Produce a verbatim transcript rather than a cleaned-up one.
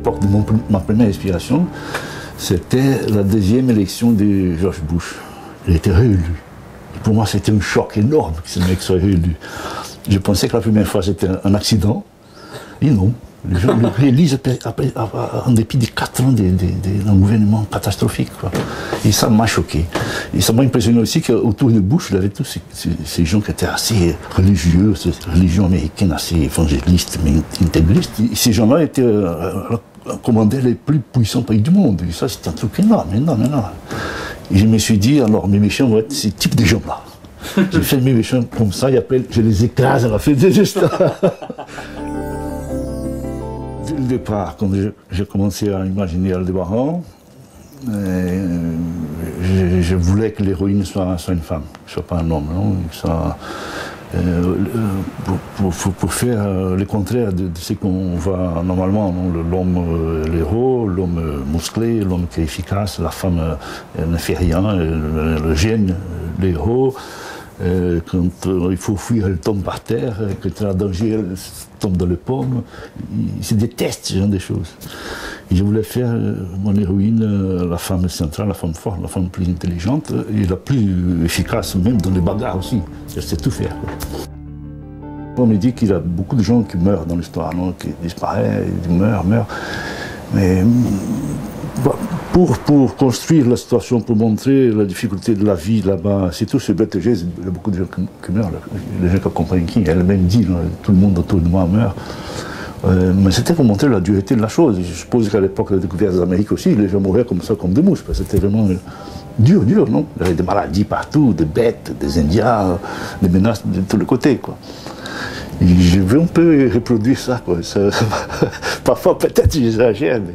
l'époque de mon, ma première inspiration, c'était la deuxième élection de George Bush. Il était réélu. Pour moi, c'était un choc énorme que ce mec soit réélu. Je pensais que la première fois, c'était un accident. Et non. Les gens le réalisent en dépit des quatre ans d'un gouvernement catastrophique. Quoi. Et ça m'a choqué. Et ça m'a impressionné aussi qu'autour de Bush, il y avait tous ces, ces, ces gens qui étaient assez religieux, ces religions américaines assez évangélistes, mais intégristes. Et ces gens-là étaient euh, commandaient les plus puissants pays du monde. Et ça, c'est un truc énorme, énorme, énorme. Et je me suis dit, alors mes méchants vont être ces types de gens-là. Je fais mes méchants comme ça et après, je les écrase à la fin des gestes. Dès le départ, quand j'ai commencé à imaginer Aldébaran, euh, je, je voulais que l'héroïne soit, soit une femme, soit pas un homme. Non soit, euh, pour, pour, pour faire le contraire de, de ce qu'on voit normalement, l'homme l'héros, l'homme musclé, l'homme qui est efficace, la femme ne fait rien, le gêne, l'héros. Euh, quand euh, il faut fuir, elle tombe par terre, quand il y a un danger, elle tombe dans les pommes. Ils se détestent ce genre de choses. Et je voulais faire euh, mon héroïne, euh, la femme centrale, la femme forte, la femme plus intelligente et la plus efficace, même dans les bagarres aussi. Elle sait tout faire. Quoi. On me dit qu'il y a beaucoup de gens qui meurent dans l'histoire, qui disparaissent, qui meurent, meurent. Mais bah, Pour, pour construire la situation, pour montrer la difficulté de la vie là-bas, c'est tout ce bête geste, il y a beaucoup de gens qui, qui meurent, les gens qui comprennent qui, elle-même dit, là, tout le monde autour de moi meurt. Euh, mais c'était pour montrer la dureté de la chose. Je suppose qu'à l'époque de la découverte de l'Amérique aussi, les gens mouraient comme ça, comme des mouches, parce que c'était vraiment dur, dur, non? Il y avait des maladies partout, des bêtes, des Indiens, des menaces de tous les côtés, quoi. Et je veux un peu reproduire ça, quoi. Ça parfois, peut-être, j'exagère, mais...